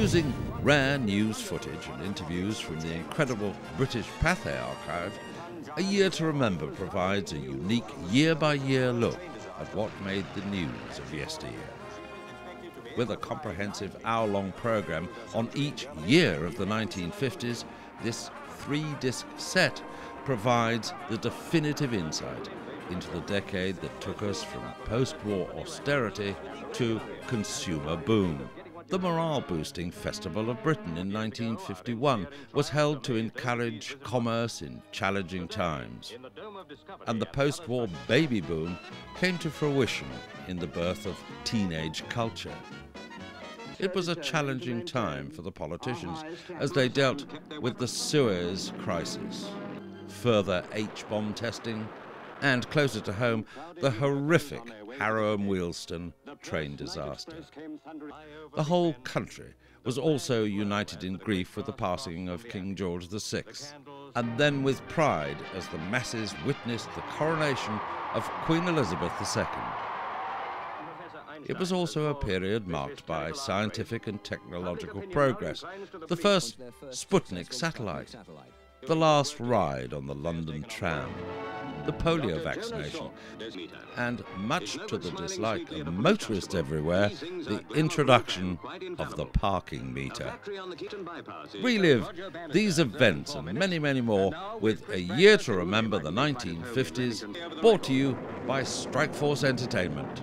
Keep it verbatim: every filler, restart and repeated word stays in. using rare news footage and interviews from the incredible British Pathé archive, A Year to Remember provides a unique year-by-year look at what made the news of yesteryear. With a comprehensive hour-long programme on each year of the nineteen fifties, this three-disc set provides the definitive insight into the decade that took us from post-war austerity to consumer boom. The morale-boosting Festival of Britain in nineteen fifty-one was held to encourage commerce in challenging times, and the post-war baby boom came to fruition in the birth of teenage culture. It was a challenging time for the politicians as they dealt with the Suez Crisis, further H bomb testing, and closer to home, the horrific Harrow and Wealdstone train disaster. The whole country was also united in grief with the passing of King George the sixth, and then with pride as the masses witnessed the coronation of Queen Elizabeth the second. It was also a period marked by scientific and technological progress, the first Sputnik satellite, the last ride on the London Tram, the Polio vaccination, and, much to the dislike of motorists everywhere, the introduction of the parking meter. Relive these events and many, many more with A Year to Remember the nineteen fifties, brought to you by Strike Force Entertainment.